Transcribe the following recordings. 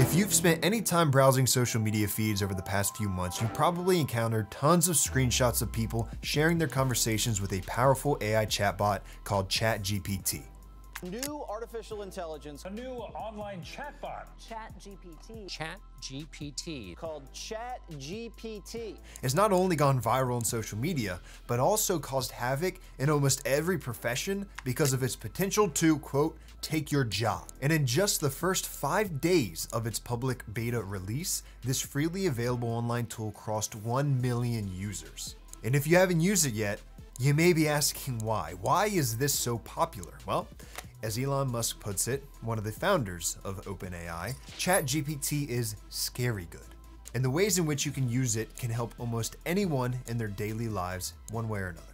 If you've spent any time browsing social media feeds over the past few months, you probably encountered tons of screenshots of people sharing their conversations with a powerful AI chatbot called ChatGPT. New artificial intelligence. A new online chatbot. ChatGPT. ChatGPT. Called ChatGPT. It's not only gone viral on social media, but also caused havoc in almost every profession because of its potential to, quote, take your job. And in just the first 5 days of its public beta release, this freely available online tool crossed 1 million users. And if you haven't used it yet, you may be asking why. Why is this so popular? Well, as Elon Musk puts it, one of the founders of OpenAI, ChatGPT is scary good. And the ways in which you can use it can help almost anyone in their daily lives one way or another.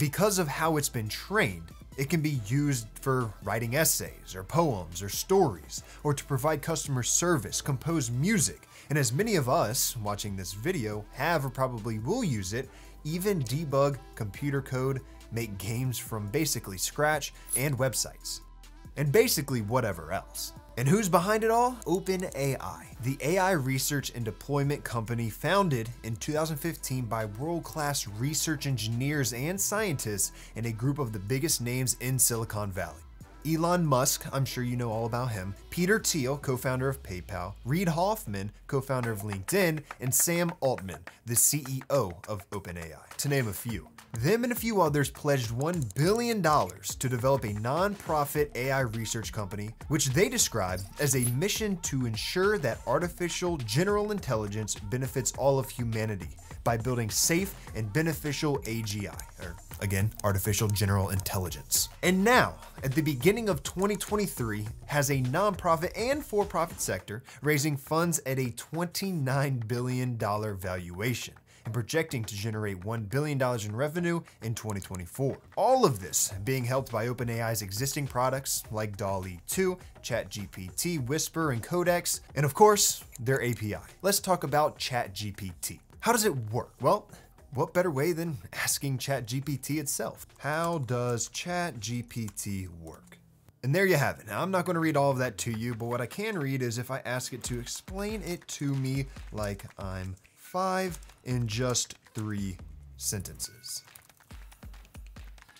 Because of how it's been trained, it can be used for writing essays or poems or stories, or to provide customer service, compose music. And as many of us watching this video have or probably will use it, even debug computer code, make games from basically scratch, and websites. And basically whatever else. And who's behind it all? OpenAI, the AI research and deployment company founded in 2015 by world-class research engineers and scientists and a group of the biggest names in Silicon Valley. Elon Musk, I'm sure you know all about him, Peter Thiel, co-founder of PayPal, Reid Hoffman, co-founder of LinkedIn, and Sam Altman, the CEO of OpenAI, to name a few. Them and a few others pledged $1 billion to develop a non-profit AI research company, which they describe as a mission to ensure that artificial general intelligence benefits all of humanity by building safe and beneficial AGI, or again, artificial general intelligence. And now, at the beginning of 2023, has a nonprofit and for-profit sector raising funds at a $29 billion valuation and projecting to generate $1 billion in revenue in 2024. All of this being helped by OpenAI's existing products like DALL-E 2, ChatGPT, Whisper, and Codex, and of course, their API. Let's talk about ChatGPT. How does it work? Well, what better way than asking ChatGPT itself? How does ChatGPT work? And there you have it. Now, I'm not going to read all of that to you, but what I can read is if I ask it to explain it to me like I'm five in just 3 sentences.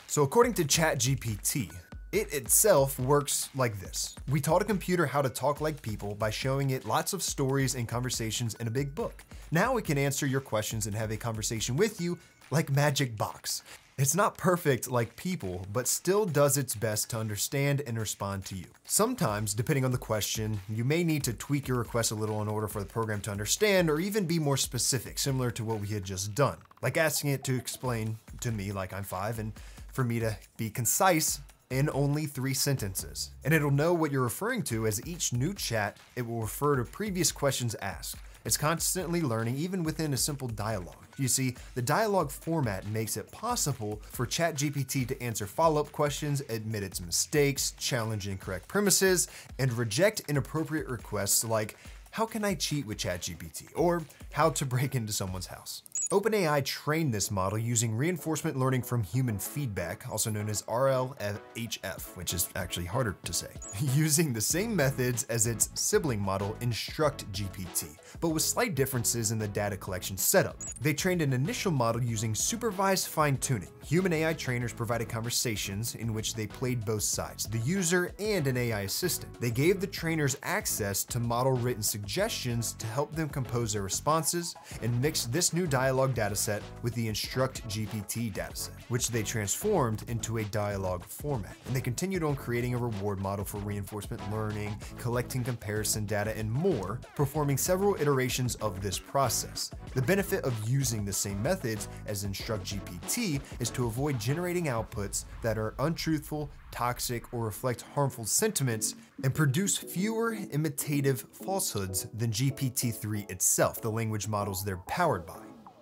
So according to ChatGPT, it itself works like this. We taught a computer how to talk like people by showing it lots of stories and conversations in a big book. Now it can answer your questions and have a conversation with you like Magic Box. It's not perfect like people, but still does its best to understand and respond to you. Sometimes, depending on the question, you may need to tweak your request a little in order for the program to understand or even be more specific, similar to what we had just done. Like asking it to explain to me like I'm five and for me to be concise in only 3 sentences. And it'll know what you're referring to as each new chat, it will refer to previous questions asked. It's constantly learning, even within a simple dialogue. You see, the dialogue format makes it possible for ChatGPT to answer follow-up questions, admit its mistakes, challenge incorrect premises, and reject inappropriate requests like, how can I cheat with ChatGPT? Or how to break into someone's house. OpenAI trained this model using reinforcement learning from human feedback, also known as RLHF, which is actually harder to say, using the same methods as its sibling model, InstructGPT, but with slight differences in the data collection setup. They trained an initial model using supervised fine-tuning. Human AI trainers provided conversations in which they played both sides, the user and an AI assistant. They gave the trainers access to model-written suggestions to help them compose their responses and mixed this new dialogue dataset with the InstructGPT dataset, which they transformed into a dialogue format. And they continued on creating a reward model for reinforcement learning, collecting comparison data, and more, performing several iterations of this process. The benefit of using the same methods as InstructGPT is to avoid generating outputs that are untruthful, toxic, or reflect harmful sentiments, and produce fewer imitative falsehoods than GPT-3 itself, the language models they're powered by.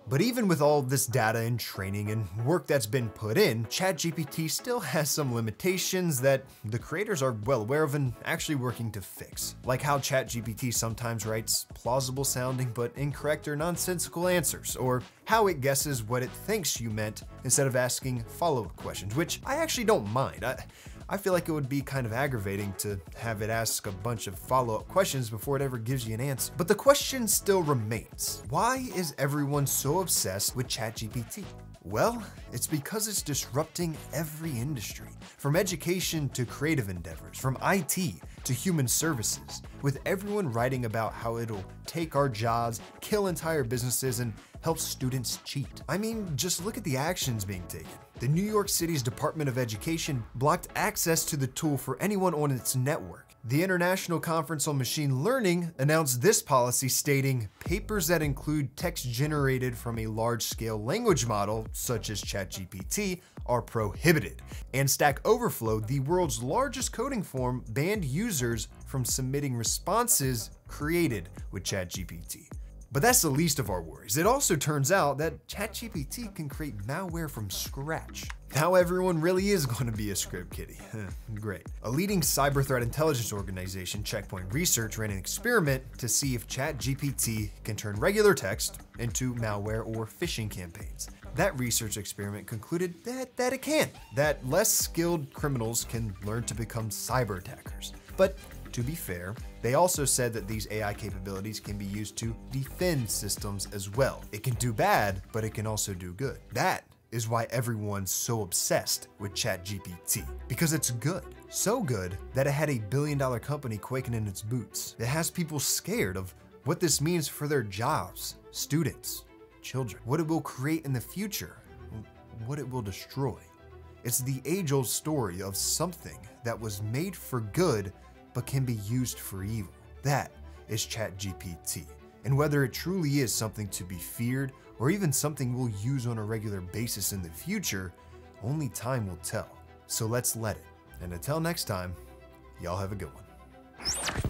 But even with all this data and training and work that's been put in, ChatGPT still has some limitations that the creators are well aware of and actually working to fix. Like how ChatGPT sometimes writes plausible sounding but incorrect or nonsensical answers, or how it guesses what it thinks you meant instead of asking follow-up questions, which I actually don't mind. I I feel like it would be kind of aggravating to have it ask a bunch of follow-up questions before it ever gives you an answer. But the question still remains, why is everyone so obsessed with ChatGPT? Well, it's because it's disrupting every industry, from education to creative endeavors, from IT to human services, with everyone writing about how it'll take our jobs, kill entire businesses, and help students cheat. I mean, just look at the actions being taken. The New York City's Department of Education blocked access to the tool for anyone on its network. The International Conference on Machine Learning announced this policy stating, papers that include text generated from a large-scale language model, such as ChatGPT, are prohibited. And Stack Overflow, the world's largest coding forum, banned users from submitting responses created with ChatGPT. But that's the least of our worries. It also turns out that ChatGPT can create malware from scratch. Now everyone really is going to be a script kiddie. Great. A leading cyber threat intelligence organization, Checkpoint Research, ran an experiment to see if ChatGPT can turn regular text into malware or phishing campaigns. That research experiment concluded that it can, that less skilled criminals can learn to become cyber attackers. But to be fair, they also said that these AI capabilities can be used to defend systems as well. It can do bad, but it can also do good. That is why everyone's so obsessed with ChatGPT, because it's good. So good that it had a $1 billion company quaking in its boots. It has people scared of what this means for their jobs, students, children, what it will create in the future, what it will destroy. It's the age-old story of something that was made for good but can be used for evil. That is ChatGPT. And whether it truly is something to be feared or even something we'll use on a regular basis in the future, only time will tell. So let's let it. And until next time, y'all have a good one.